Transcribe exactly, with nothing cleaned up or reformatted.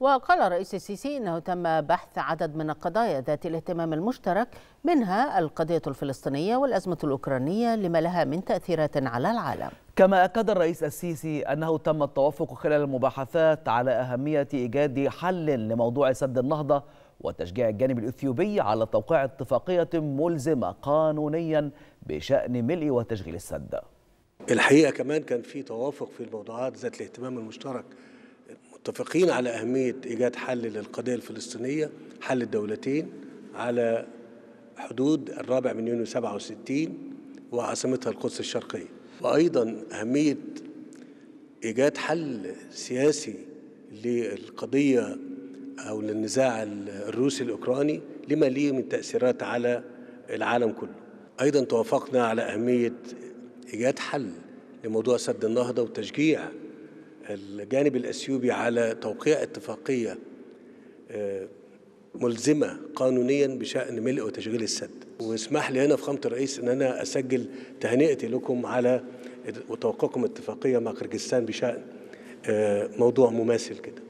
وقال الرئيس السيسي أنه تم بحث عدد من القضايا ذات الاهتمام المشترك، منها القضية الفلسطينية والأزمة الأوكرانية لما لها من تأثيرات على العالم. كما أكد الرئيس السيسي أنه تم التوافق خلال المباحثات على أهمية إيجاد حل لموضوع سد النهضة وتشجيع الجانب الإثيوبي على توقيع اتفاقية ملزمة قانونيا بشأن ملء وتشغيل السد. الحقيقة كمان كان في توافق في الموضوعات ذات الاهتمام المشترك، متفقين على أهمية إيجاد حل للقضية الفلسطينية، حل الدولتين على حدود الرابع من يونيو سبعة وستين وعاصمتها القدس الشرقية، وأيضا أهمية إيجاد حل سياسي للقضية أو للنزاع الروسي الأوكراني لما ليه من تأثيرات على العالم كله. أيضا توافقنا على أهمية إيجاد حل لموضوع سد النهضة وتشجيع الجانب الأثيوبي على توقيع اتفاقية ملزمة قانونيا بشأن ملء وتشغيل السد. واسمح لي هنا في فخامة الرئيس أن أنا أسجل تهنئتي لكم على وتوقيعكم اتفاقية مع كاركستان بشأن موضوع مماثل كده.